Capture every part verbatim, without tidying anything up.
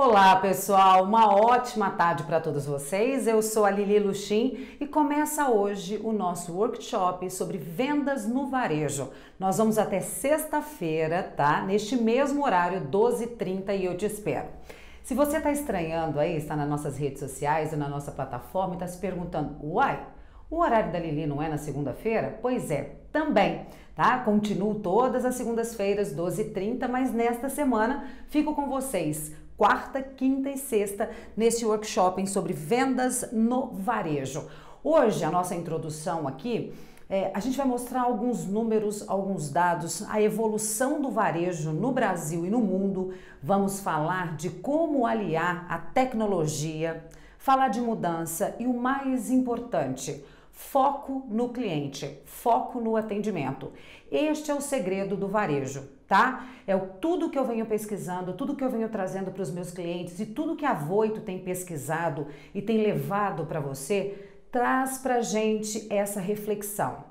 Olá pessoal, uma ótima tarde para todos vocês. Eu sou a Liliane Luchin e começa hoje o nosso workshop sobre vendas no varejo. Nós vamos até sexta-feira, tá? Neste mesmo horário, doze e trinta, e eu te espero. Se você está estranhando aí, está nas nossas redes sociais e na nossa plataforma e está se perguntando, uai, o horário da Lili não é na segunda-feira? Pois é, também. Tá? Continuo todas as segundas-feiras, doze e trinta, mas nesta semana fico com vocês quarta, quinta e sexta, neste workshop sobre vendas no varejo. Hoje, a nossa introdução aqui, é, a gente vai mostrar alguns números, alguns dados, a evolução do varejo no Brasil e no mundo. Vamos falar de como aliar a tecnologia, falar de mudança e o mais importante, foco no cliente, foco no atendimento. Este é o segredo do varejo, tá? É tudo que eu venho pesquisando, tudo que eu venho trazendo para os meus clientes e tudo que a Voitto tem pesquisado e tem levado para você, traz para a gente essa reflexão.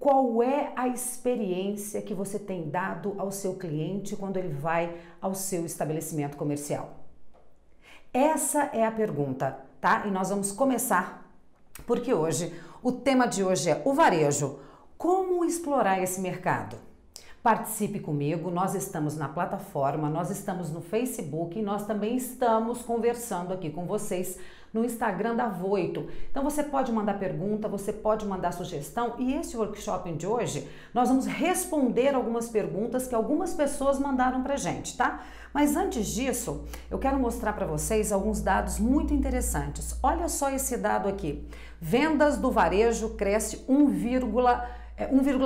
Qual é a experiência que você tem dado ao seu cliente quando ele vai ao seu estabelecimento comercial? Essa é a pergunta, tá? E nós vamos começar porque hoje, o tema de hoje é o varejo, como explorar esse mercado? Participe comigo, nós estamos na plataforma, nós estamos no Facebook e nós também estamos conversando aqui com vocês no Instagram da Voitto. Então você pode mandar pergunta, você pode mandar sugestão e esse workshop de hoje nós vamos responder algumas perguntas que algumas pessoas mandaram pra gente, tá? Mas antes disso, eu quero mostrar para vocês alguns dados muito interessantes. Olha só esse dado aqui. Vendas do varejo cresce um vírgula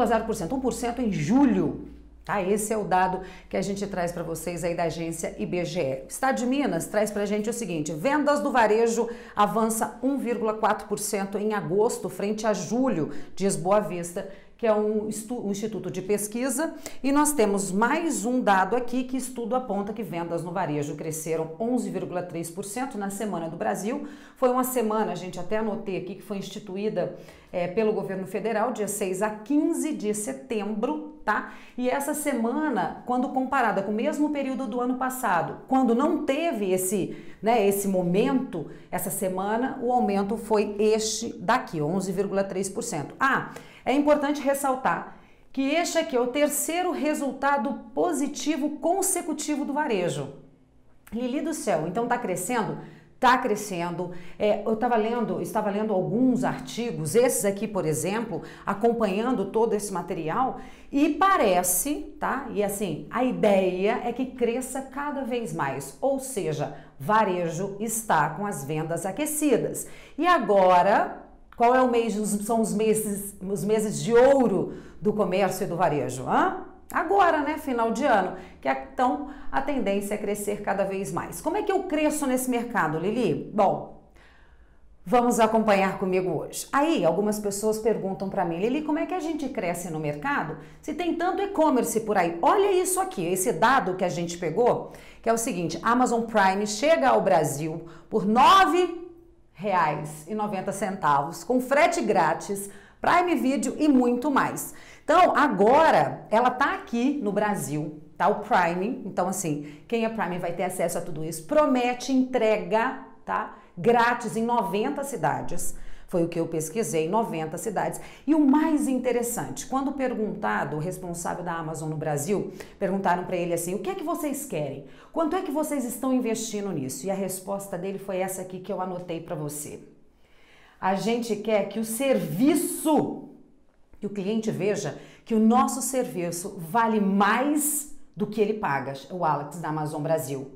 zero por cento, um por cento em julho. Tá? Esse é o dado que a gente traz para vocês aí da agência I B G E. O Estado de Minas traz para a gente o seguinte, vendas do varejo avança um vírgula quatro por cento em agosto frente a julho, diz Boa Vista, que é um, um instituto de pesquisa. E nós temos mais um dado aqui que estudo aponta que vendas no varejo cresceram onze vírgula três por cento na Semana do Brasil. Foi uma semana, gente, até anotei aqui, que foi instituída é, pelo governo federal, dia seis a quinze de setembro, tá? E essa semana, quando comparada com o mesmo período do ano passado, quando não teve esse, né, esse momento, essa semana, o aumento foi este daqui, onze vírgula três por cento. Ah, é importante ressaltar que este aqui é o terceiro resultado positivo consecutivo do varejo. Lili do céu, então tá crescendo? Tá crescendo. É, eu tava lendo, estava lendo alguns artigos, esses aqui, por exemplo, acompanhando todo esse material e parece, tá? E assim, a ideia é que cresça cada vez mais, ou seja, varejo está com as vendas aquecidas. E agora... Qual é o mês, são os meses, os meses de ouro do comércio e do varejo? Hã? Agora, né? Final de ano. Que então a tendência é crescer cada vez mais. Como é que eu cresço nesse mercado, Lili? Bom, vamos acompanhar comigo hoje. Aí, algumas pessoas perguntam para mim, Lili, como é que a gente cresce no mercado se tem tanto e-commerce por aí? Olha isso aqui, esse dado que a gente pegou, que é o seguinte, Amazon Prime chega ao Brasil por nove reais e noventa centavos, com frete grátis, Prime Video e muito mais. Então, agora, ela tá aqui no Brasil, tá? O Prime, então assim, quem é Prime vai ter acesso a tudo isso. Promete entrega, tá? Grátis em noventa cidades. Foi o que eu pesquisei, noventa cidades. E o mais interessante, quando perguntado, o responsável da Amazon no Brasil, perguntaram para ele assim, o que é que vocês querem? Quanto é que vocês estão investindo nisso? E a resposta dele foi essa aqui que eu anotei para você. A gente quer que o serviço, que o cliente veja que o nosso serviço vale mais do que ele paga, o Alex da Amazon Brasil.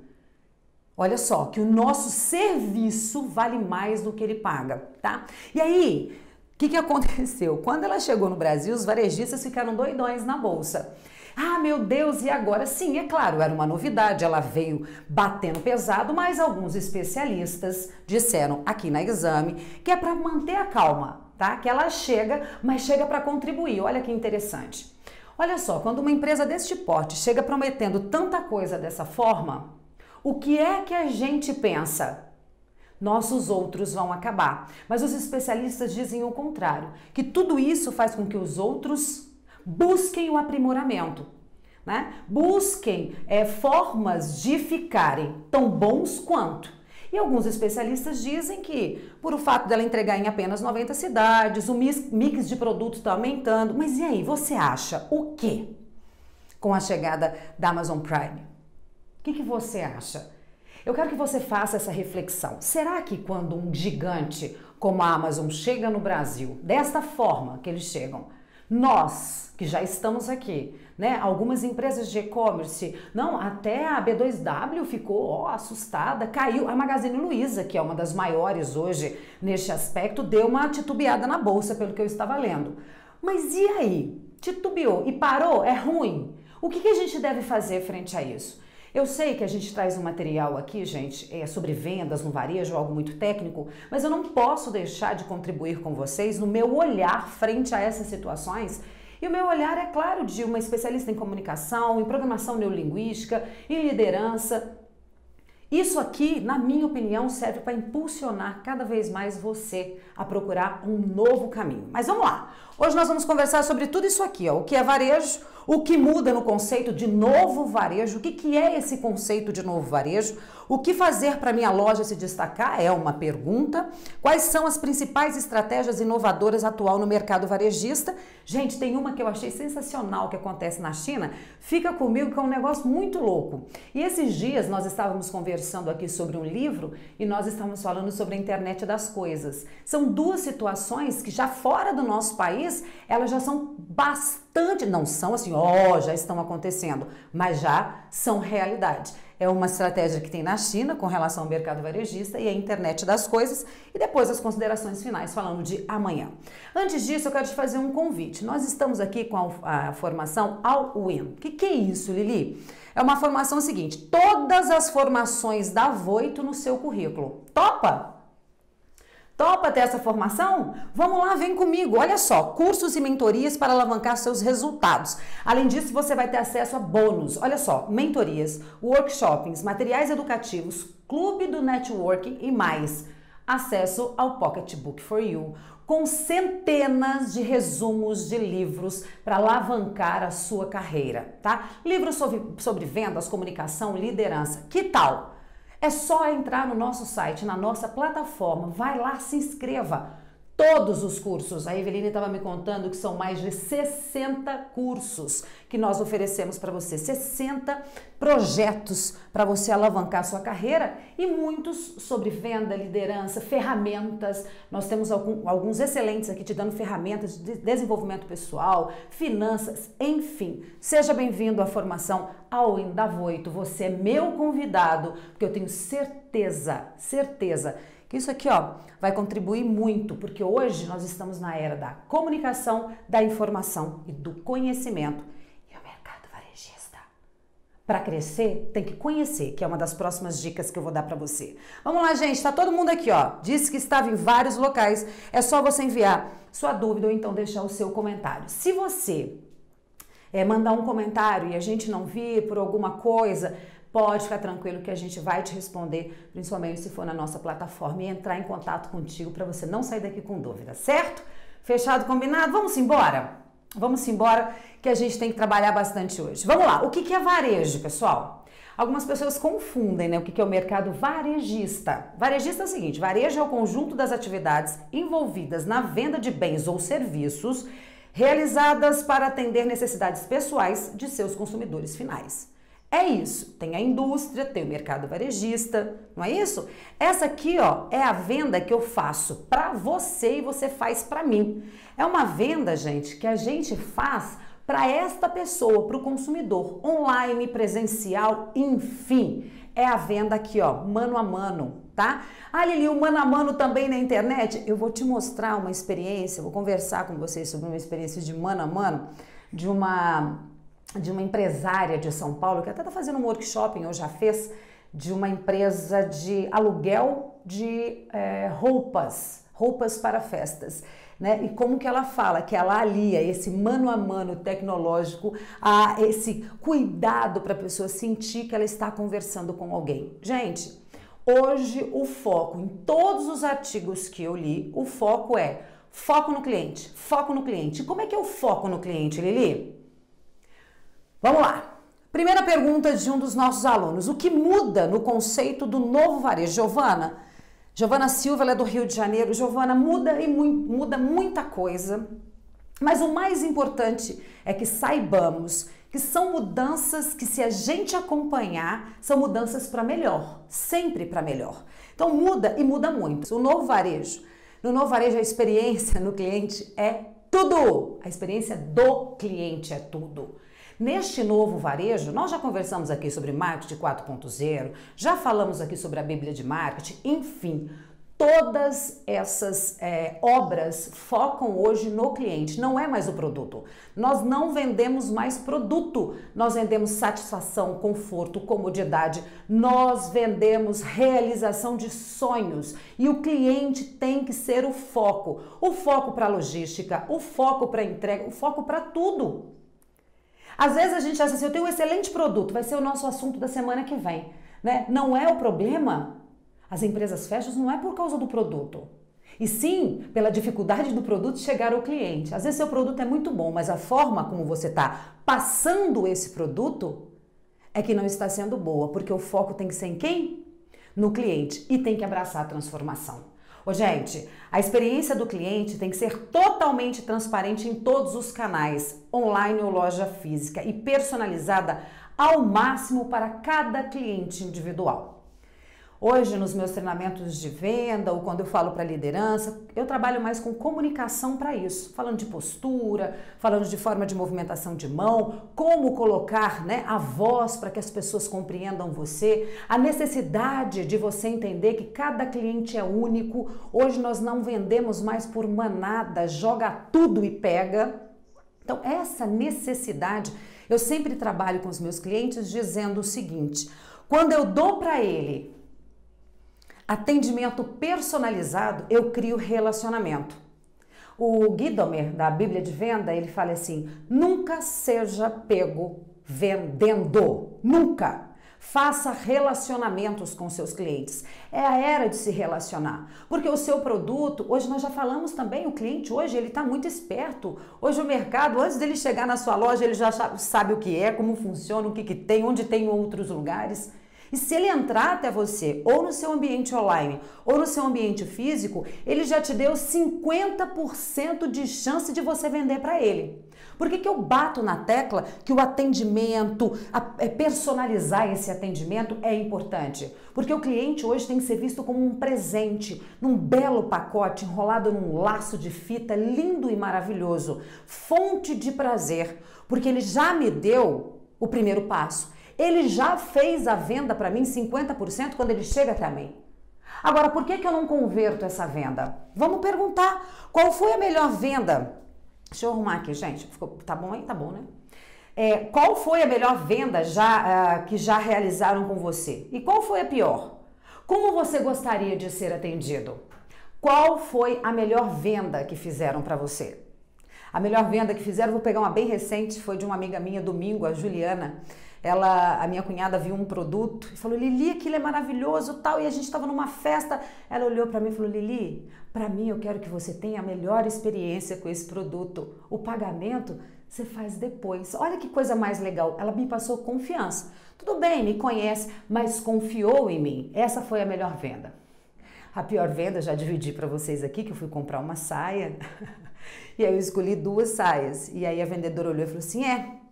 Olha só, que o nosso serviço vale mais do que ele paga, tá? E aí, o que que aconteceu? Quando ela chegou no Brasil, os varejistas ficaram doidões na bolsa. Ah, meu Deus, e agora? Sim, é claro, era uma novidade, ela veio batendo pesado, mas alguns especialistas disseram aqui na Exame que é para manter a calma, tá? Que ela chega, mas chega para contribuir. Olha que interessante. Olha só, quando uma empresa deste porte chega prometendo tanta coisa dessa forma... O que é que a gente pensa? Nossos outros vão acabar. Mas os especialistas dizem o contrário, que tudo isso faz com que os outros busquem o aprimoramento. né? Busquem é, formas de ficarem tão bons quanto. E alguns especialistas dizem que, por o fato dela entregar em apenas noventa cidades, o mix de produtos está aumentando. Mas e aí, você acha o quê com a chegada da Amazon Prime? O que, que você acha? Eu quero que você faça essa reflexão. Será que quando um gigante como a Amazon chega no Brasil, desta forma que eles chegam, nós, que já estamos aqui, né? Algumas empresas de e-commerce, não, até a B dois W ficou ó, assustada, caiu. A Magazine Luiza, que é uma das maiores hoje neste aspecto, deu uma titubeada na bolsa, pelo que eu estava lendo. Mas e aí? Titubeou e parou? É ruim? O que, que a gente deve fazer frente a isso? Eu sei que a gente traz um material aqui, gente, é sobre vendas no varejo, algo muito técnico, mas eu não posso deixar de contribuir com vocês no meu olhar frente a essas situações. E o meu olhar é, claro, de uma especialista em comunicação, em programação neurolinguística, em liderança. Isso aqui, na minha opinião, serve para impulsionar cada vez mais você a procurar um novo caminho. Mas vamos lá! Hoje nós vamos conversar sobre tudo isso aqui, ó. O que é varejo, o que muda no conceito de novo varejo, o que, que é esse conceito de novo varejo, o que fazer para minha loja se destacar é uma pergunta, quais são as principais estratégias inovadoras atual no mercado varejista. Gente, tem uma que eu achei sensacional que acontece na China, fica comigo que é um negócio muito louco. E esses dias nós estávamos conversando conversando aqui sobre um livro e nós estamos falando sobre a internet das coisas. São duas situações que já fora do nosso país, elas já são bastante, não são assim, ó, já estão acontecendo, mas já são realidade. É uma estratégia que tem na China com relação ao mercado varejista e a internet das coisas e depois as considerações finais falando de amanhã. Antes disso, eu quero te fazer um convite. Nós estamos aqui com a, a formação All In. O que, que é isso, Lili? É uma formação seguinte, todas as formações da Voitto no seu currículo. Topa? Topa ter essa formação? Vamos lá, vem comigo. Olha só, cursos e mentorias para alavancar seus resultados. Além disso, você vai ter acesso a bônus. Olha só, mentorias, workshops, materiais educativos, clube do networking e mais. Acesso ao Pocketbook for You, com centenas de resumos de livros para alavancar a sua carreira, tá? Livros sobre, sobre vendas, comunicação, liderança. Que tal? É só entrar no nosso site, na nossa plataforma, vai lá, se inscreva. Todos os cursos, a Eveline estava me contando que são mais de sessenta cursos que nós oferecemos para você, sessenta projetos para você alavancar sua carreira e muitos sobre venda, liderança, ferramentas. Nós temos alguns excelentes aqui te dando ferramentas de desenvolvimento pessoal, finanças, enfim. Seja bem-vindo à formação All In da Voitto. Você é meu convidado, porque eu tenho certeza, certeza. Isso aqui, ó, vai contribuir muito, porque hoje nós estamos na era da comunicação, da informação e do conhecimento. E o mercado varejista, para crescer, tem que conhecer, que é uma das próximas dicas que eu vou dar para você. Vamos lá, gente, tá todo mundo aqui, ó. Disse que estava em vários locais. É só você enviar sua dúvida ou então deixar o seu comentário. Se você é, mandar um comentário e a gente não vir por alguma coisa, pode ficar tranquilo que a gente vai te responder, principalmente se for na nossa plataforma e entrar em contato contigo para você não sair daqui com dúvida, certo? Fechado, combinado? Vamos embora? Vamos embora que a gente tem que trabalhar bastante hoje. Vamos lá, o que é varejo, pessoal? Algumas pessoas confundem, né, o que é o mercado varejista. Varejista é o seguinte, varejo é o conjunto das atividades envolvidas na venda de bens ou serviços realizadas para atender necessidades pessoais de seus consumidores finais. É isso, tem a indústria, tem o mercado varejista, não é isso? Essa aqui, ó, é a venda que eu faço para você e você faz para mim. É uma venda, gente, que a gente faz para esta pessoa, para o consumidor, online, presencial, enfim. É a venda aqui, ó, mano a mano, tá? Ah, Lili, o mano a mano também na internet? Eu vou te mostrar uma experiência, vou conversar com vocês sobre uma experiência de mano a mano, de uma... de uma empresária de São Paulo, que até está fazendo um workshop, ou já fez, de uma empresa de aluguel de é, roupas, roupas para festas, né? E como que ela fala, que ela alia esse mano a mano tecnológico a esse cuidado para a pessoa sentir que ela está conversando com alguém. Gente, hoje o foco, em todos os artigos que eu li, o foco é foco no cliente, foco no cliente. Como é que é o foco no cliente, Lili? Vamos lá, Primeira pergunta de um dos nossos alunos. O que muda no conceito do novo varejo? Giovana, Giovana Silva, ela é do Rio de Janeiro. Giovana, muda e mu muda muita coisa. Mas o mais importante é que saibamos que são mudanças que, se a gente acompanhar, são mudanças para melhor, sempre para melhor. Então muda e muda muito. O novo varejo, no novo varejo a experiência no cliente é tudo. A experiência do cliente é tudo. Neste novo varejo, nós já conversamos aqui sobre marketing quatro ponto zero, já falamos aqui sobre a Bíblia de marketing, enfim. Todas essas é, obras focam hoje no cliente, não é mais o produto. Nós não vendemos mais produto, nós vendemos satisfação, conforto, comodidade, nós vendemos realização de sonhos e o cliente tem que ser o foco. O foco para a logística, o foco para a entrega, o foco para tudo. Às vezes a gente acha assim, eu tenho um excelente produto, vai ser o nosso assunto da semana que vem, né? Não é o problema. As empresas fecham não é por causa do produto, e sim pela dificuldade do produto chegar ao cliente. Às vezes seu produto é muito bom, mas a forma como você está passando esse produto é que não está sendo boa, porque o foco tem que ser em quem? No cliente, e tem que abraçar a transformação. Ô, gente, a experiência do cliente tem que ser totalmente transparente em todos os canais, online ou loja física, e personalizada ao máximo para cada cliente individual. Hoje, nos meus treinamentos de venda ou quando eu falo para liderança, eu trabalho mais com comunicação para isso. Falando de postura, falando de forma de movimentação de mão, como colocar, né, a voz para que as pessoas compreendam você. A necessidade de você entender que cada cliente é único. Hoje nós não vendemos mais por manada, joga tudo e pega. Então, essa necessidade, eu sempre trabalho com os meus clientes dizendo o seguinte: quando eu dou para ele atendimento personalizado, eu crio relacionamento. O Guidomer, da Bíblia de Venda, ele fala assim: nunca seja pego vendendo, nunca. Faça relacionamentos com seus clientes. É a era de se relacionar, porque o seu produto, hoje nós já falamos também, o cliente hoje ele está muito esperto. Hoje o mercado, antes dele chegar na sua loja, ele já sabe o que é, como funciona, o que, que tem, onde tem outros lugares. E se ele entrar até você, ou no seu ambiente online, ou no seu ambiente físico, ele já te deu cinquenta por cento de chance de você vender para ele. Por que que eu bato na tecla que o atendimento, a, é personalizar esse atendimento é importante? Porque o cliente hoje tem que ser visto como um presente, num belo pacote, enrolado num laço de fita, lindo e maravilhoso. Fonte de prazer, porque ele já me deu o primeiro passo. Ele já fez a venda para mim cinquenta por cento quando ele chega até mim. Agora, por que que eu não converto essa venda? Vamos perguntar qual foi a melhor venda. Deixa eu arrumar aqui, gente. Ficou, tá bom aí? Tá bom, né? É, qual foi a melhor venda já, uh, que já realizaram com você? E qual foi a pior? Como você gostaria de ser atendido? Qual foi a melhor venda que fizeram para você? A melhor venda que fizeram, vou pegar uma bem recente, foi de uma amiga minha, domingo, a Juliana. Ela, a minha cunhada viu um produto e falou: Lili, aquilo é maravilhoso, tal, e a gente estava numa festa. Ela olhou para mim e falou: Lili, para mim eu quero que você tenha a melhor experiência com esse produto. O pagamento você faz depois. Olha que coisa mais legal. Ela me passou confiança. Tudo bem, me conhece, mas confiou em mim. Essa foi a melhor venda. A pior venda, já dividi para vocês aqui, que eu fui comprar uma saia. E aí eu escolhi duas saias. E aí a vendedora olhou e falou assim: é...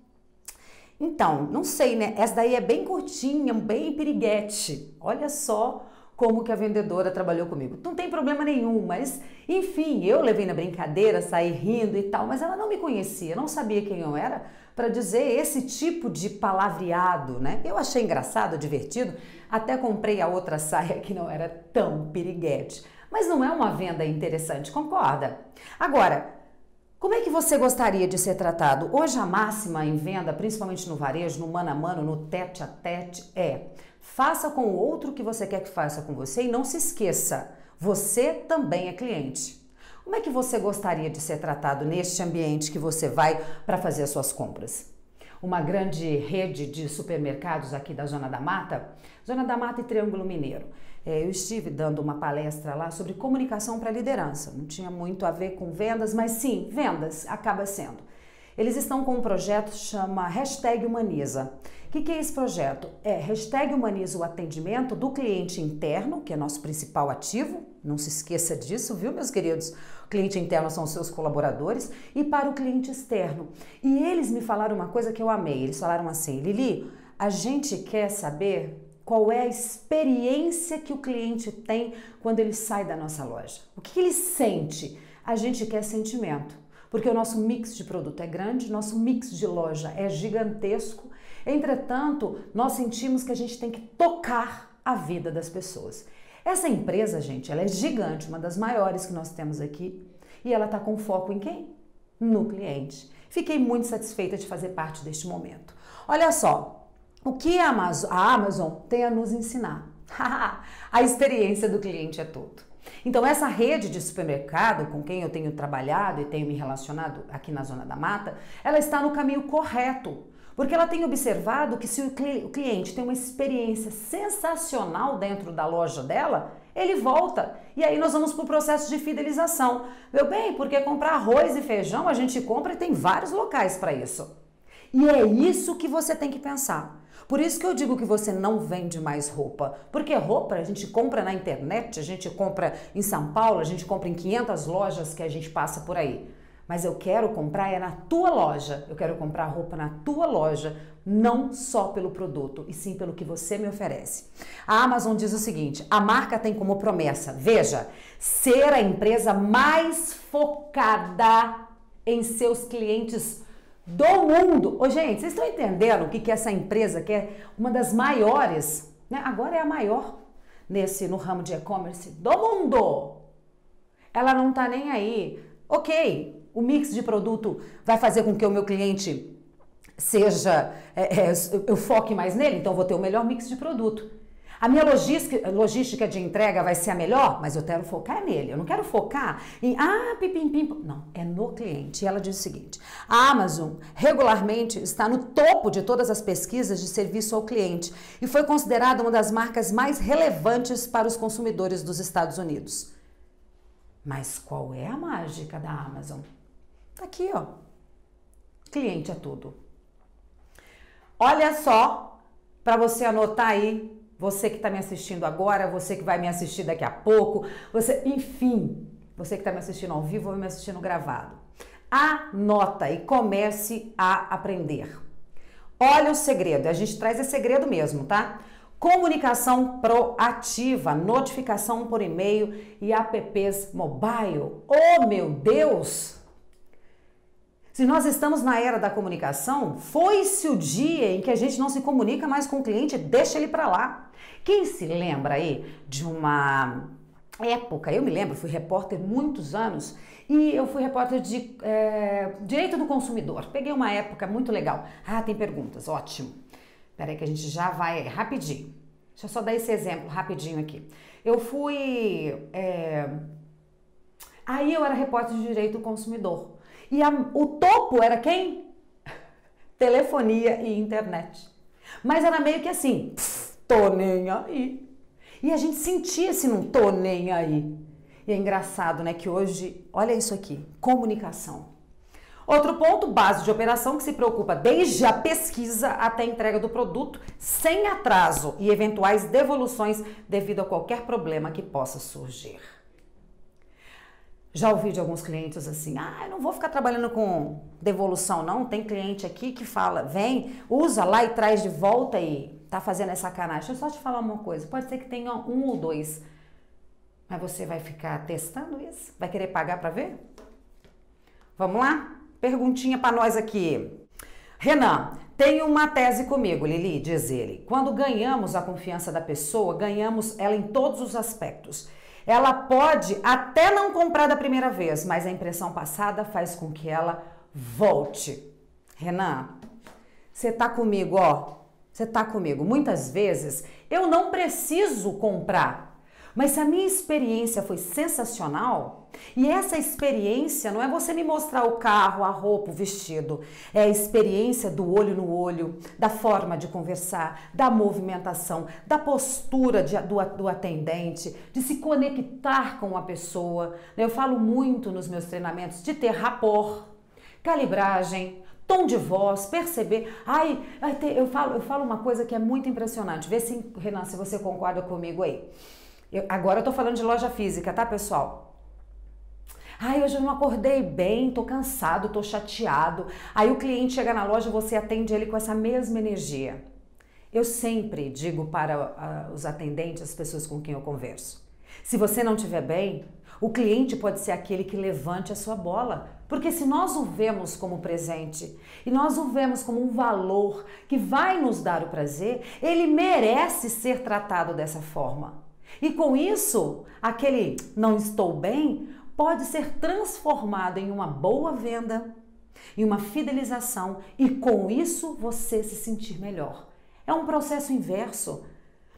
Então, não sei, né? Essa daí é bem curtinha, bem piriguete. Olha só como que a vendedora trabalhou comigo. Não tem problema nenhum, mas enfim, eu levei na brincadeira, saí rindo e tal, mas ela não me conhecia, não sabia quem eu era para dizer esse tipo de palavreado, né? Eu achei engraçado, divertido, até comprei a outra saia que não era tão piriguete. Mas não é uma venda interessante, concorda? Agora, como é que você gostaria de ser tratado? Hoje a máxima em venda, principalmente no varejo, no mano a mano, no tete a tete, é: faça com o outro o que você quer que faça com você, e não se esqueça, você também é cliente. Como é que você gostaria de ser tratado neste ambiente que você vai para fazer as suas compras? Uma grande rede de supermercados aqui da Zona da Mata, Zona da Mata e Triângulo Mineiro. É, eu estive dando uma palestra lá sobre comunicação para liderança. Não tinha muito a ver com vendas, mas sim, vendas acaba sendo. Eles estão com um projeto que chama hashtag Humaniza. que, que é esse projeto? É hashtag humaniza o atendimento do cliente interno, que é nosso principal ativo. Não se esqueça disso, viu, meus queridos? O cliente interno são os seus colaboradores. E para o cliente externo. E eles me falaram uma coisa que eu amei. Eles falaram assim, Lili, a gente quer saber qual é a experiência que o cliente tem quando ele sai da nossa loja. O que ele sente? A gente quer sentimento. Porque o nosso mix de produto é grande, nosso mix de loja é gigantesco. Entretanto, nós sentimos que a gente tem que tocar a vida das pessoas. Essa empresa, gente, ela é gigante, uma das maiores que nós temos aqui. E ela está com foco em quem? No cliente. Fiquei muito satisfeita de fazer parte deste momento. Olha só, o que a Amazon, a Amazon tem a nos ensinar? A experiência do cliente é tudo. Então essa rede de supermercado com quem eu tenho trabalhado e tenho me relacionado aqui na Zona da Mata, ela está no caminho correto, porque ela tem observado que se o cliente tem uma experiência sensacional dentro da loja dela, ele volta. E aí nós vamos para o processo de fidelização. Meu bem, porque comprar arroz e feijão a gente compra e tem vários locais para isso. E é isso que você tem que pensar. Por isso que eu digo que você não vende mais roupa. Porque roupa a gente compra na internet, a gente compra em São Paulo, a gente compra em quinhentas lojas que a gente passa por aí. Mas eu quero comprar é na tua loja. Eu quero comprar roupa na tua loja, não só pelo produto, e sim pelo que você me oferece. A Amazon diz o seguinte, a marca tem como promessa, veja, ser a empresa mais focada em seus clientes do mundo. Ô, gente, vocês estão entendendo o que, que essa empresa, que é uma das maiores, né? Agora é a maior nesse, no ramo de e-commerce do mundo. Ela não tá nem aí. Ok, o mix de produto vai fazer com que o meu cliente seja, é, é, eu foque mais nele, então eu vou ter o melhor mix de produto. A minha logística, logística de entrega vai ser a melhor, mas eu quero focar nele. Eu não quero focar em, ah, pipim, pim, não, é no cliente. E ela diz o seguinte, a Amazon regularmente está no topo de todas as pesquisas de serviço ao cliente e foi considerada uma das marcas mais relevantes para os consumidores dos Estados Unidos. Mas qual é a mágica da Amazon? Tá aqui, ó. Cliente é tudo. Olha só, para você anotar aí, você que está me assistindo agora, você que vai me assistir daqui a pouco, você, enfim, você que está me assistindo ao vivo ou me assistindo gravado. Anota e comece a aprender. Olha o segredo, a gente traz esse segredo mesmo, tá? Comunicação proativa, notificação por e-mail e apps mobile. Oh, meu Deus! Se nós estamos na era da comunicação, foi-se o dia em que a gente não se comunica mais com o cliente, deixa ele para lá. Quem se lembra aí de uma época, eu me lembro, fui repórter muitos anos e eu fui repórter de é, direito do consumidor. Peguei uma época muito legal. Ah, tem perguntas, ótimo. Peraí que a gente já vai rapidinho. Deixa eu só dar esse exemplo rapidinho aqui. Eu fui... É, aí eu era repórter de direito do consumidor. E a, o topo era quem? Telefonia e internet. Mas era meio que assim, tô nem aí. E a gente sentia esse não tô nem aí. E é engraçado, né, que hoje, olha isso aqui, comunicação. Outro ponto, base de operação que se preocupa desde a pesquisa até a entrega do produto, sem atraso e eventuais devoluções devido a qualquer problema que possa surgir. Já ouvi de alguns clientes assim, ah, eu não vou ficar trabalhando com devolução não, tem cliente aqui que fala, vem, usa lá e traz de volta e tá fazendo essa sacanagem. Deixa eu só te falar uma coisa, pode ser que tenha um ou dois, mas você vai ficar testando isso? Vai querer pagar pra ver? Vamos lá? Perguntinha pra nós aqui. Renan, tenho uma tese comigo, Lili, diz ele. Quando ganhamos a confiança da pessoa, ganhamos ela em todos os aspectos. Ela pode até não comprar da primeira vez, mas a impressão passada faz com que ela volte. Renan, você tá comigo, ó. Você tá comigo. Muitas vezes eu não preciso comprar, mas se a minha experiência foi sensacional, e essa experiência não é você me mostrar o carro, a roupa, o vestido, é a experiência do olho no olho, da forma de conversar, da movimentação, da postura de, do, do atendente, de se conectar com a pessoa. Eu falo muito nos meus treinamentos de ter rapport, calibragem, tom de voz, perceber. Ai, eu falo, eu falo uma coisa que é muito impressionante. Vê se, Renan, se você concorda comigo aí. Eu, agora eu tô falando de loja física, tá, pessoal? Ai, hoje eu não acordei bem, tô cansado, tô chateado. Aí o cliente chega na loja e você atende ele com essa mesma energia. Eu sempre digo para uh, os atendentes, as pessoas com quem eu converso. Se você não estiver bem, o cliente pode ser aquele que levante a sua bola. Porque se nós o vemos como presente e nós o vemos como um valor que vai nos dar o prazer, ele merece ser tratado dessa forma. E com isso, aquele não estou bem pode ser transformado em uma boa venda, em uma fidelização e com isso você se sentir melhor. É um processo inverso.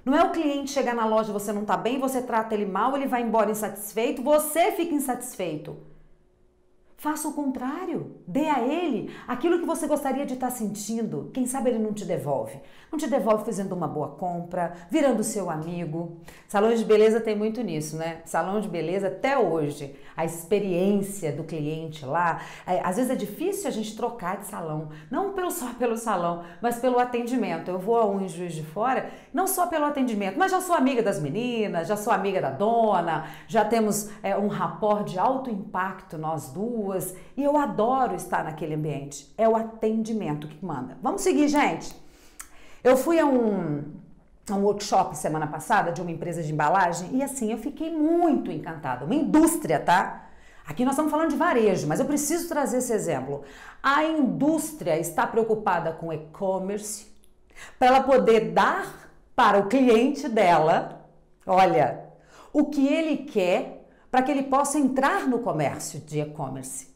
Não é o cliente chegar na loja, você não está bem, você trata ele mal, ele vai embora insatisfeito, você fica insatisfeito. Faça o contrário, dê a ele aquilo que você gostaria de estar sentindo. Quem sabe ele não te devolve. Não te devolve fazendo uma boa compra, virando seu amigo. Salões de beleza tem muito nisso, né? Salão de beleza até hoje, a experiência do cliente lá. É, às vezes é difícil a gente trocar de salão, não pelo, só pelo salão, mas pelo atendimento. Eu vou a um em Juiz de Fora, não só pelo atendimento, mas já sou amiga das meninas, já sou amiga da dona, já temos é, um rapport de alto impacto nós duas. E eu adoro estar naquele ambiente. É o atendimento que manda. Vamos seguir, gente. Eu fui a um, a um workshop semana passada de uma empresa de embalagem e assim, eu fiquei muito encantada. Uma indústria, tá? Aqui nós estamos falando de varejo, mas eu preciso trazer esse exemplo. A indústria está preocupada com e-commerce para ela poder dar para o cliente dela, olha, o que ele quer para que ele possa entrar no comércio de e-commerce.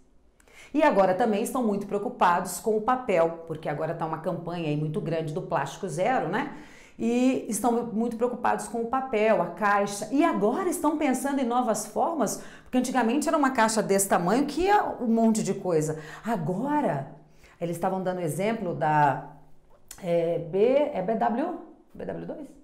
E agora também estão muito preocupados com o papel, porque agora está uma campanha aí muito grande do plástico zero, né? E estão muito preocupados com o papel, a caixa. E agora estão pensando em novas formas, porque antigamente era uma caixa desse tamanho que ia um monte de coisa. Agora, eles estavam dando exemplo da é, B, é B W, B W dois?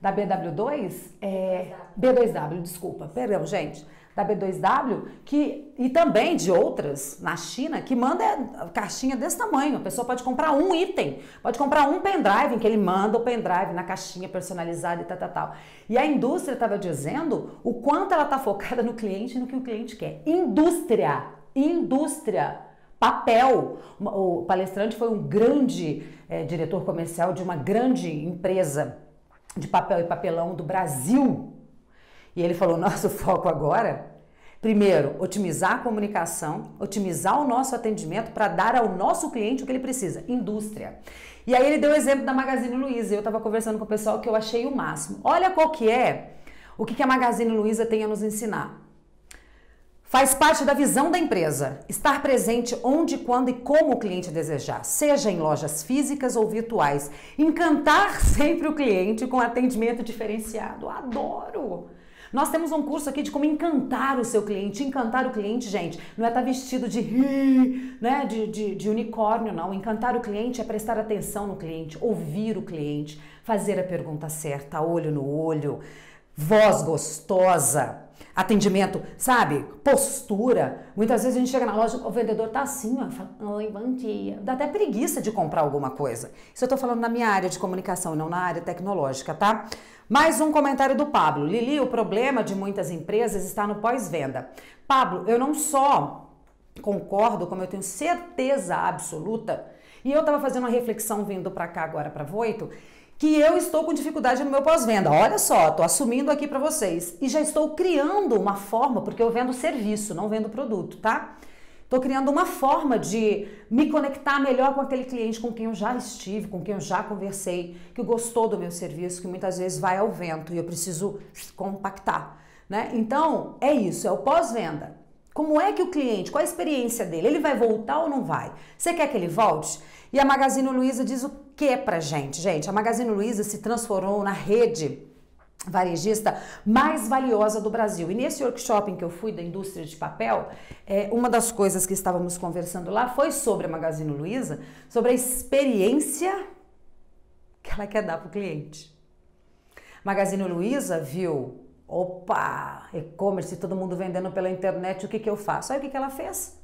Da B W dois, é, B dois W, desculpa, perdão, gente, da B dois W, que, e também de outras na China, que manda caixinha desse tamanho. A pessoa pode comprar um item, pode comprar um pendrive, que ele manda o pendrive na caixinha personalizada e tal, tal, tal. E a indústria estava dizendo o quanto ela está focada no cliente e no que o cliente quer. Indústria, indústria. Papel. O palestrante foi um grande é, diretor comercial de uma grande empresa de papel e papelão do Brasil. E ele falou, nosso foco agora, primeiro, otimizar a comunicação, otimizar o nosso atendimento para dar ao nosso cliente o que ele precisa, indústria. E aí ele deu o exemplo da Magazine Luiza, eu estava conversando com o pessoal que eu achei o máximo. Olha qual que é, o que, que a Magazine Luiza tem a nos ensinar. Faz parte da visão da empresa, estar presente onde, quando e como o cliente desejar, seja em lojas físicas ou virtuais. Encantar sempre o cliente com atendimento diferenciado. Adoro! Nós temos um curso aqui de como encantar o seu cliente. Encantar o cliente, gente, não é estar vestido de, né, de, de, de unicórnio, não. Encantar o cliente é prestar atenção no cliente, ouvir o cliente, fazer a pergunta certa, olho no olho, voz gostosa. Atendimento, sabe? Postura. Muitas vezes a gente chega na loja, o vendedor tá assim, ó, fala, oi, bom dia. Dá até preguiça de comprar alguma coisa. Isso eu tô falando na minha área de comunicação, não na área tecnológica, tá? Mais um comentário do Pablo. Lili, o problema de muitas empresas está no pós-venda. Pablo, eu não só concordo, como eu tenho certeza absoluta, e eu tava fazendo uma reflexão vindo pra cá agora, pra Voitto, que eu estou com dificuldade no meu pós-venda. Olha só, estou assumindo aqui para vocês. E já estou criando uma forma, porque eu vendo serviço, não vendo produto, tá? Estou criando uma forma de me conectar melhor com aquele cliente com quem eu já estive, com quem eu já conversei, que gostou do meu serviço, que muitas vezes vai ao vento e eu preciso compactar, né? Então, é isso, é o pós-venda. Como é que o cliente, qual a experiência dele? Ele vai voltar ou não vai? Você quer que ele volte? E a Magazine Luiza diz o que pra gente, gente? A Magazine Luiza se transformou na rede varejista mais valiosa do Brasil. E nesse workshop que eu fui da indústria de papel, é, uma das coisas que estávamos conversando lá foi sobre a Magazine Luiza, sobre a experiência que ela quer dar pro cliente. Magazine Luiza viu, opa, e-commerce, todo mundo vendendo pela internet, o que que eu faço? Aí o que que ela fez?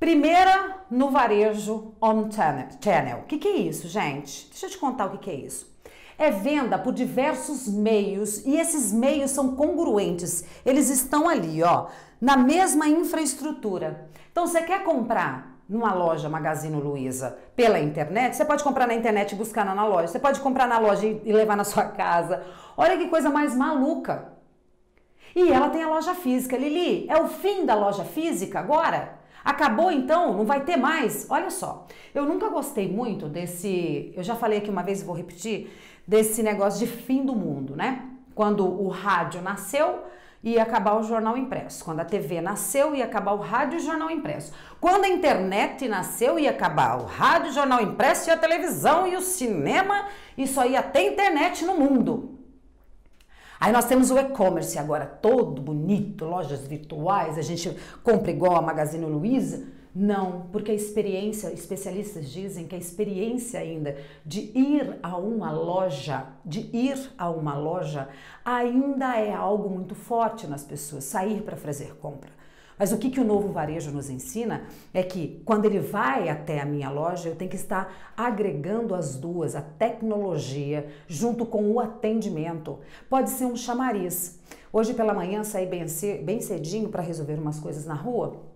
Primeira no varejo omnichannel. O que, que é isso, gente? Deixa eu te contar o que, que é isso. É venda por diversos meios e esses meios são congruentes. Eles estão ali, ó, na mesma infraestrutura. Então, você quer comprar numa loja Magazine Luiza pela internet? Você pode comprar na internet e buscar na loja. Você pode comprar na loja e levar na sua casa. Olha que coisa mais maluca. E ela tem a loja física. Lili, é o fim da loja física agora? Acabou então? Não vai ter mais? Olha só, eu nunca gostei muito desse, eu já falei aqui uma vez e vou repetir, desse negócio de fim do mundo, né? Quando o rádio nasceu, ia acabar o jornal impresso. Quando a T V nasceu, ia acabar o rádio e o jornal impresso. Quando a internet nasceu, ia acabar o rádio, o jornal impresso e a televisão e o cinema, e só ia ter internet no mundo. Aí nós temos o e-commerce agora, todo bonito, lojas virtuais, a gente compra igual a Magazine Luiza. Não, porque a experiência, especialistas dizem que a experiência ainda de ir a uma loja, de ir a uma loja, ainda é algo muito forte nas pessoas, sair para fazer compra. Mas o que, que o novo varejo nos ensina é que quando ele vai até a minha loja, eu tenho que estar agregando as duas, a tecnologia, junto com o atendimento. Pode ser um chamariz. Hoje pela manhã saí bem, bem cedinho para resolver umas coisas na rua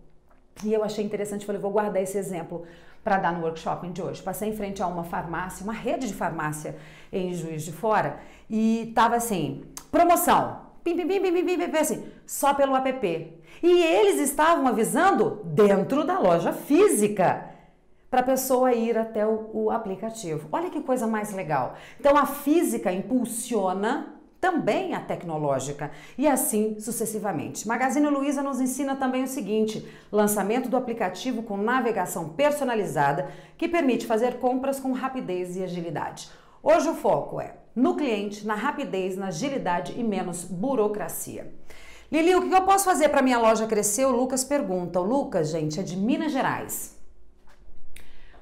e eu achei interessante, falei, vou guardar esse exemplo para dar no workshop de hoje. Passei em frente a uma farmácia, uma rede de farmácia em Juiz de Fora e tava assim, promoção. Pim, pim, pim, pim, pim, pim, pim, assim, só pelo app. E eles estavam avisando dentro da loja física para a pessoa ir até o, o aplicativo. Olha que coisa mais legal. Então a física impulsiona também a tecnológica e assim sucessivamente. Magazine Luiza nos ensina também o seguinte, lançamento do aplicativo com navegação personalizada que permite fazer compras com rapidez e agilidade. Hoje o foco é no cliente, na rapidez, na agilidade e menos burocracia. Lili, o que eu posso fazer para minha loja crescer? O Lucas pergunta. O Lucas, gente, é de Minas Gerais.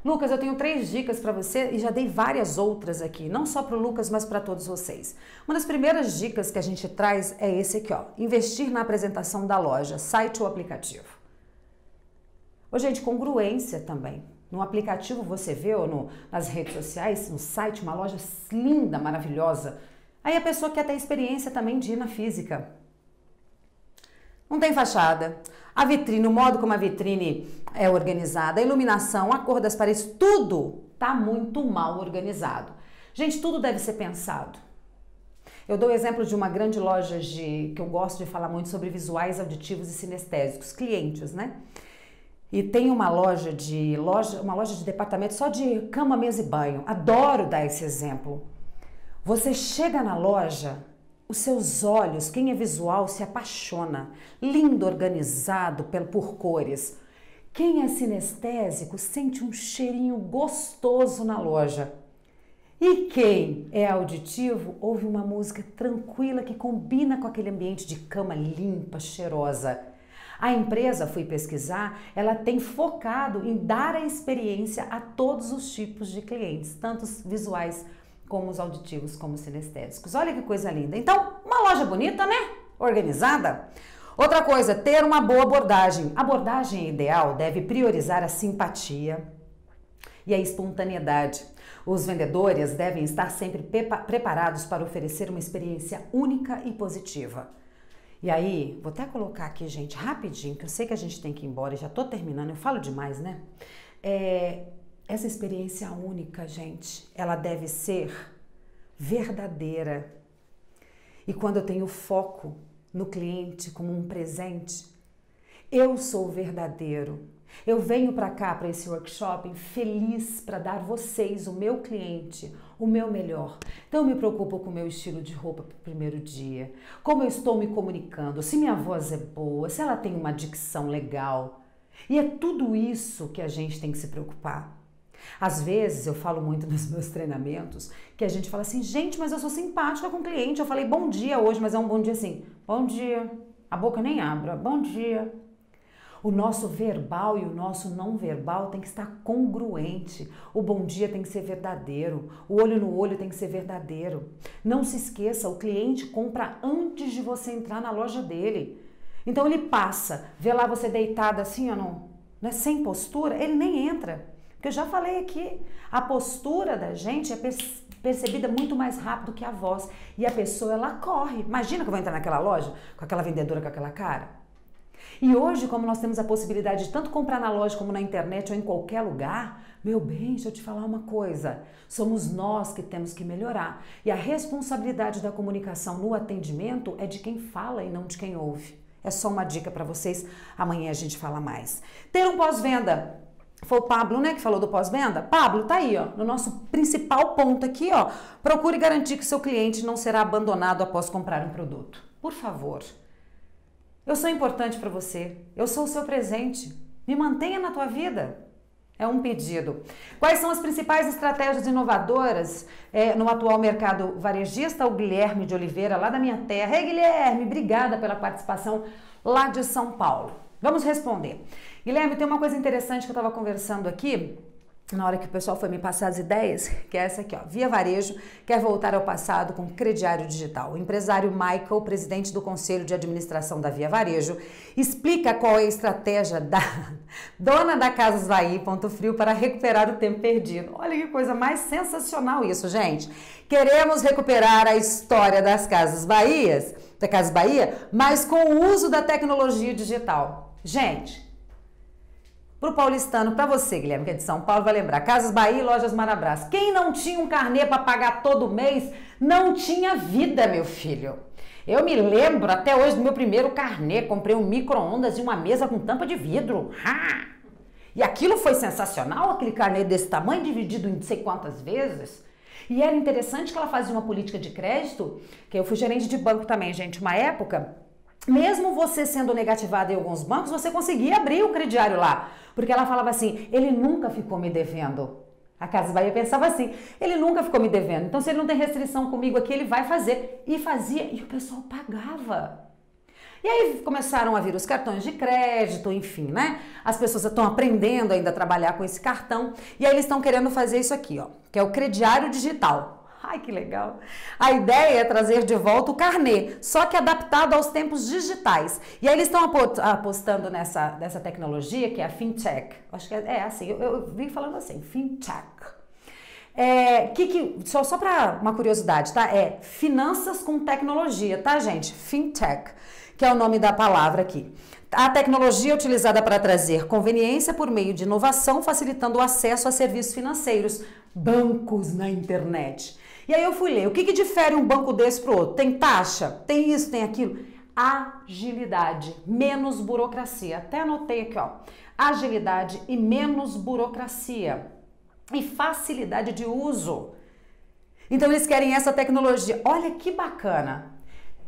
Lucas, eu tenho três dicas para você e já dei várias outras aqui, não só para o Lucas, mas para todos vocês. Uma das primeiras dicas que a gente traz é esse aqui, ó. Investir na apresentação da loja, site ou aplicativo. Ô, gente, congruência também. No aplicativo você vê ou no, nas redes sociais, no site, uma loja linda, maravilhosa. Aí a pessoa quer ter experiência também de ir na física. Não tem fachada. A vitrine, o modo como a vitrine é organizada, a iluminação, a cor das paredes, tudo está muito mal organizado. Gente, tudo deve ser pensado. Eu dou o exemplo de uma grande loja de, que eu gosto de falar muito sobre visuais, auditivos e sinestésicos, clientes, né? E tem uma loja de loja, uma loja de departamento só de cama, mesa e banho. Adoro dar esse exemplo. Você chega na loja, os seus olhos, quem é visual se apaixona. Lindo, organizado por cores. Quem é sinestésico sente um cheirinho gostoso na loja. E quem é auditivo ouve uma música tranquila que combina com aquele ambiente de cama limpa, cheirosa. A empresa, fui pesquisar, ela tem focado em dar a experiência a todos os tipos de clientes, tanto os visuais como os auditivos, como os sinestésicos. Olha que coisa linda. Então, uma loja bonita, né? Organizada. Outra coisa, ter uma boa abordagem. A abordagem ideal deve priorizar a simpatia e a espontaneidade. Os vendedores devem estar sempre preparados para oferecer uma experiência única e positiva. E aí, vou até colocar aqui, gente, rapidinho, que eu sei que a gente tem que ir embora, já tô terminando, eu falo demais, né? É, essa experiência única, gente, ela deve ser verdadeira. E quando eu tenho foco no cliente como um presente, eu sou verdadeiro. Eu venho para cá, para esse workshop, feliz para dar vocês, o meu cliente, o meu melhor. Então eu me preocupo com o meu estilo de roupa para o primeiro dia, como eu estou me comunicando, se minha voz é boa, se ela tem uma dicção legal. E é tudo isso que a gente tem que se preocupar. Às vezes eu falo muito nos meus treinamentos que a gente fala assim, gente, mas eu sou simpática com o cliente, eu falei bom dia hoje, mas é um bom dia assim, bom dia, a boca nem abre, bom dia. O nosso verbal e o nosso não verbal tem que estar congruente. O bom dia tem que ser verdadeiro. O olho no olho tem que ser verdadeiro. Não se esqueça, o cliente compra antes de você entrar na loja dele. Então ele passa, vê lá você deitada assim, ó, no, né, sem postura, ele nem entra. Porque eu já falei aqui, a postura da gente é percebida muito mais rápido que a voz. E a pessoa, ela corre. Imagina que eu vou entrar naquela loja com aquela vendedora com aquela cara. E hoje, como nós temos a possibilidade de tanto comprar na loja como na internet ou em qualquer lugar, meu bem, deixa eu te falar uma coisa, somos nós que temos que melhorar. E a responsabilidade da comunicação no atendimento é de quem fala e não de quem ouve. É só uma dica para vocês, amanhã a gente fala mais. Ter um pós-venda. Foi o Pablo, né, que falou do pós-venda? Pablo, tá aí, ó, no nosso principal ponto aqui, ó. Procure garantir que seu cliente não será abandonado após comprar um produto. Por favor. Eu sou importante para você. Eu sou o seu presente. Me mantenha na tua vida. É um pedido. Quais são as principais estratégias inovadoras é, no atual mercado varejista? O Guilherme de Oliveira, lá da minha terra. Ei, Guilherme, obrigada pela participação lá de São Paulo. Vamos responder. Guilherme, tem uma coisa interessante que eu estava conversando aqui, na hora que o pessoal foi me passar as ideias, que é essa aqui, ó. Via Varejo quer voltar ao passado com crediário digital. O empresário Michael, presidente do Conselho de Administração da Via Varejo, explica qual é a estratégia da dona da Casas Bahia, Ponto Frio, para recuperar o tempo perdido. Olha que coisa mais sensacional isso, gente. Queremos recuperar a história das Casas Bahias, da Casas Bahia, mas com o uso da tecnologia digital. Gente, para o paulistano, para você, Guilherme, que é de São Paulo, vai lembrar, Casas Bahia e Lojas Marabras. Quem não tinha um carnê para pagar todo mês, não tinha vida, meu filho. Eu me lembro até hoje do meu primeiro carnê, comprei um micro-ondas e uma mesa com tampa de vidro. Ha! E aquilo foi sensacional, aquele carnê desse tamanho, dividido em não sei quantas vezes. E era interessante que ela fazia uma política de crédito, que eu fui gerente de banco também, gente, uma época... Mesmo você sendo negativado em alguns bancos, você conseguia abrir o crediário lá. Porque ela falava assim, ele nunca ficou me devendo. A Casas Bahia pensava assim, ele nunca ficou me devendo. Então, se ele não tem restrição comigo aqui, ele vai fazer. E fazia, e o pessoal pagava. E aí começaram a vir os cartões de crédito, enfim, né? As pessoas estão aprendendo ainda a trabalhar com esse cartão. E aí eles estão querendo fazer isso aqui, ó, que é o crediário digital. Ai, que legal! A ideia é trazer de volta o carnê, só que adaptado aos tempos digitais. E aí eles estão apostando nessa, nessa tecnologia, que é a fintech. Acho que é, é assim, eu, eu vim falando assim, fintech. É, que, que, só só para uma curiosidade, tá? É finanças com tecnologia, tá, gente? Fintech, que é o nome da palavra aqui. A tecnologia é utilizada para trazer conveniência por meio de inovação, facilitando o acesso a serviços financeiros, bancos na internet. E aí eu fui ler, o que que difere um banco desse pro outro? Tem taxa? Tem isso, tem aquilo? Agilidade, menos burocracia. Até anotei aqui, ó. Agilidade e menos burocracia. E facilidade de uso. Então eles querem essa tecnologia. Olha que bacana.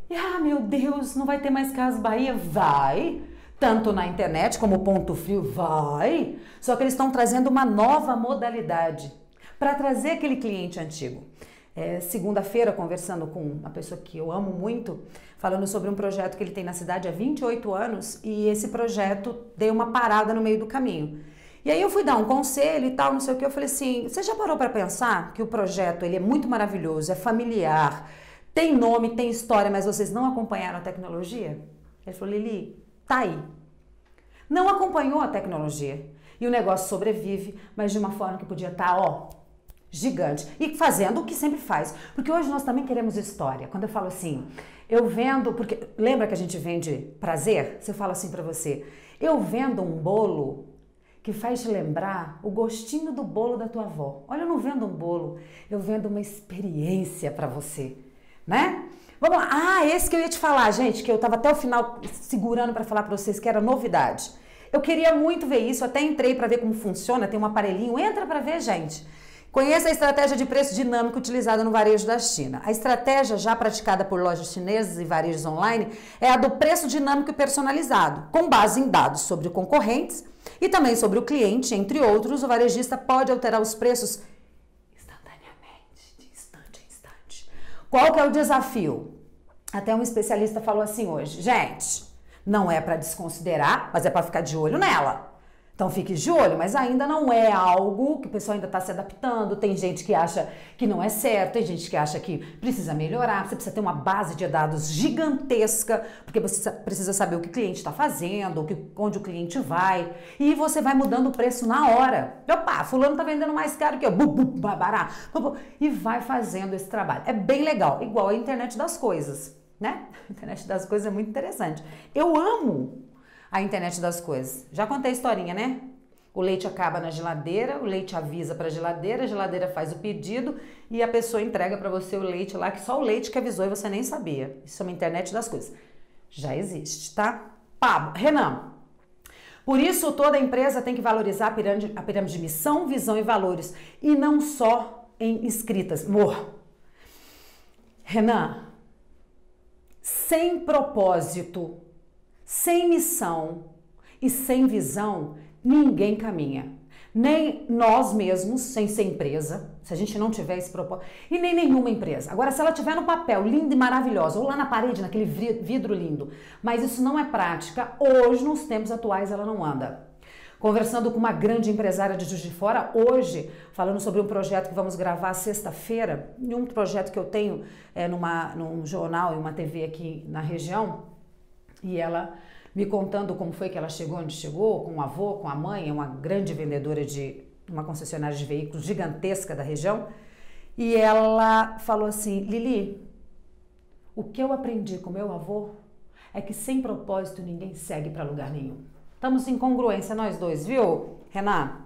E, ah, meu Deus, não vai ter mais Casas Bahia? Vai! Tanto na internet como Ponto Frio, vai! Só que eles estão trazendo uma nova modalidade para trazer aquele cliente antigo. É, segunda-feira, conversando com uma pessoa que eu amo muito, falando sobre um projeto que ele tem na cidade há vinte e oito anos, e esse projeto deu uma parada no meio do caminho. E aí eu fui dar um conselho e tal, não sei o que, eu falei assim, você já parou para pensar que o projeto ele é muito maravilhoso, é familiar, tem nome, tem história, mas vocês não acompanharam a tecnologia? Ele falou, Lili, tá aí. Não acompanhou a tecnologia. E o negócio sobrevive, mas de uma forma que podia estar, ó, gigante. E fazendo o que sempre faz. Porque hoje nós também queremos história. Quando eu falo assim, eu vendo... porque lembra que a gente vende prazer? Se eu falo assim pra você, eu vendo um bolo que faz te lembrar o gostinho do bolo da tua avó. Olha, eu não vendo um bolo, eu vendo uma experiência pra você. Né? Vamos lá. Ah, esse que eu ia te falar, gente, que eu tava até o final segurando para falar para vocês, que era novidade. Eu queria muito ver isso, até entrei para ver como funciona, tem um aparelhinho, entra para ver, gente. Conheça a estratégia de preço dinâmico utilizada no varejo da China. A estratégia já praticada por lojas chinesas e varejos online é a do preço dinâmico e personalizado, com base em dados sobre concorrentes e também sobre o cliente, entre outros. O varejista pode alterar os preços . Qual que é o desafio? Até um especialista falou assim hoje, gente, não é para desconsiderar, mas é para ficar de olho nela. Então fique de olho, mas ainda não é algo que o pessoal ainda está se adaptando. Tem gente que acha que não é certo, tem gente que acha que precisa melhorar. Você precisa ter uma base de dados gigantesca, porque você precisa saber o que o cliente está fazendo, onde o cliente vai. E você vai mudando o preço na hora. Opa, fulano está vendendo mais caro que eu. Bu, bu, babará, bu, bu, e vai fazendo esse trabalho. É bem legal, igual a internet das coisas, né? A internet das coisas é muito interessante. Eu amo a internet das coisas. Já contei a historinha, né? O leite acaba na geladeira, o leite avisa para a geladeira, a geladeira faz o pedido e a pessoa entrega para você o leite lá, que só o leite que avisou e você nem sabia. Isso é uma internet das coisas. Já existe, tá? Pablo, Renan. Por isso, toda empresa tem que valorizar a pirâmide, a pirâmide de missão, visão e valores. E não só em escritas. Amor. Renan, sem propósito, sem missão e sem visão, ninguém caminha. Nem nós mesmos, sem ser empresa, se a gente não tiver esse propósito, e nem nenhuma empresa. Agora, se ela tiver no papel, linda e maravilhosa, ou lá na parede, naquele vidro lindo, mas isso não é prática, hoje, nos tempos atuais, ela não anda. Conversando com uma grande empresária de Juiz de Fora, hoje, falando sobre um projeto que vamos gravar sexta-feira, e um projeto que eu tenho é, numa, num jornal e uma T V aqui na região, e ela me contando como foi que ela chegou onde chegou, com o avô, com a mãe, é uma grande vendedora de uma concessionária de veículos gigantesca da região. E ela falou assim, Lili, o que eu aprendi com meu avô é que sem propósito ninguém segue para lugar nenhum. Estamos em congruência nós dois, viu, Renan?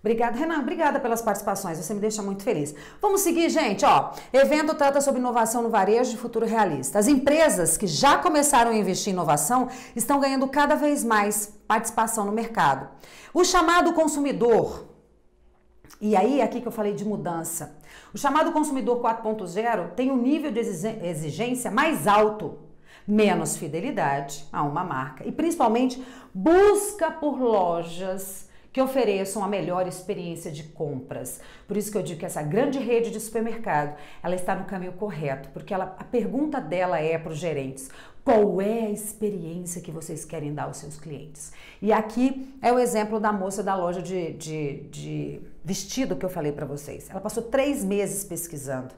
Obrigada, Renan. Obrigada pelas participações. Você me deixa muito feliz. Vamos seguir, gente. Ó, evento trata sobre inovação no varejo e futuro realista. As empresas que já começaram a investir em inovação estão ganhando cada vez mais participação no mercado. O chamado consumidor... E aí, aqui que eu falei de mudança. O chamado consumidor quatro ponto zero tem um nível de exigência mais alto. Menos fidelidade a uma marca. E, principalmente, busca por lojas... que ofereçam a melhor experiência de compras. Por isso que eu digo que essa grande rede de supermercado, ela está no caminho correto, porque ela, a pergunta dela é para os gerentes, qual é a experiência que vocês querem dar aos seus clientes? E aqui é o exemplo da moça da loja de, de, de vestido que eu falei para vocês. Ela passou três meses pesquisando.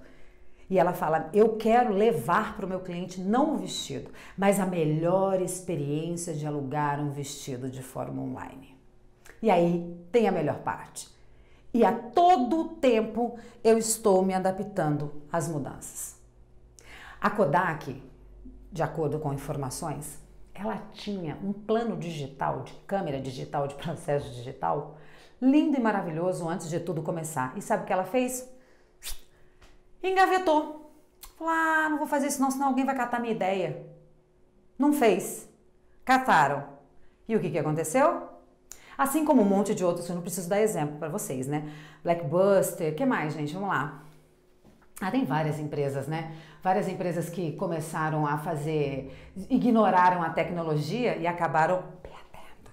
E ela fala, eu quero levar para o meu cliente não o vestido, mas a melhor experiência de alugar um vestido de forma online. E aí tem a melhor parte. E a todo tempo eu estou me adaptando às mudanças. A Kodak, de acordo com informações, ela tinha um plano digital, de câmera digital, de processo digital, lindo e maravilhoso antes de tudo começar. E sabe o que ela fez? Engavetou. Falou, ah, não vou fazer isso não, senão alguém vai catar minha ideia. Não fez. Cataram. E o que que aconteceu? Assim como um monte de outros, eu não preciso dar exemplo para vocês, né? Blackbuster, o que mais, gente? Vamos lá. Ah, tem várias empresas, né? Várias empresas que começaram a fazer, ignoraram a tecnologia e acabaram perdendo.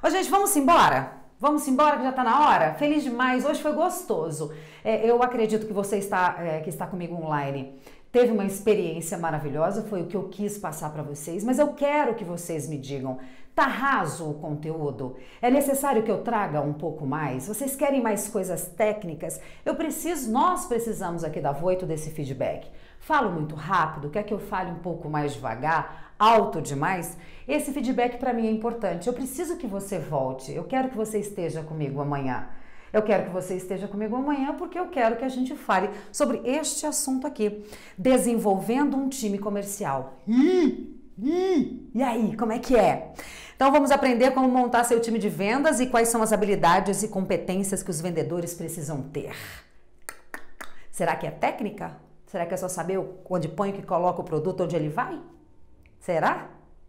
Ô, gente, vamos embora? Vamos embora que já está na hora? Feliz demais, hoje foi gostoso. É, eu acredito que você está, é, que está comigo online. Teve uma experiência maravilhosa, foi o que eu quis passar para vocês, mas eu quero que vocês me digam, tá raso o conteúdo? É necessário que eu traga um pouco mais? Vocês querem mais coisas técnicas? Eu preciso, nós precisamos aqui da Voitto desse feedback. Falo muito rápido, quer que eu fale um pouco mais devagar, alto demais? Esse feedback para mim é importante. Eu preciso que você volte, eu quero que você esteja comigo amanhã. Eu quero que você esteja comigo amanhã porque eu quero que a gente fale sobre este assunto aqui. Desenvolvendo um time comercial. Hum, hum, e aí, como é que é? Então vamos aprender como montar seu time de vendas e quais são as habilidades e competências que os vendedores precisam ter. Será que é técnica? Será que é só saber onde põe, que coloca o produto, onde ele vai? Será?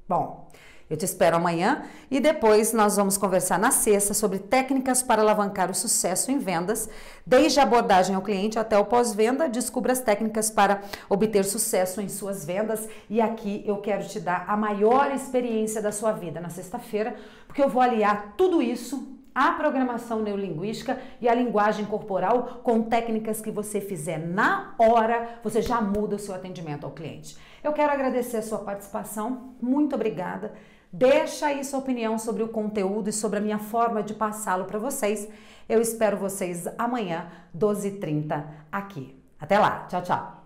Bom... Eu te espero amanhã e depois nós vamos conversar na sexta sobre técnicas para alavancar o sucesso em vendas, desde a abordagem ao cliente até o pós-venda, descubra as técnicas para obter sucesso em suas vendas e aqui eu quero te dar a maior experiência da sua vida na sexta-feira, porque eu vou aliar tudo isso a programação neurolinguística e a linguagem corporal com técnicas que você fizer na hora, você já muda o seu atendimento ao cliente. Eu quero agradecer a sua participação, muito obrigada. Deixa aí sua opinião sobre o conteúdo e sobre a minha forma de passá-lo para vocês. Eu espero vocês amanhã, doze e trinta, aqui. Até lá, tchau, tchau!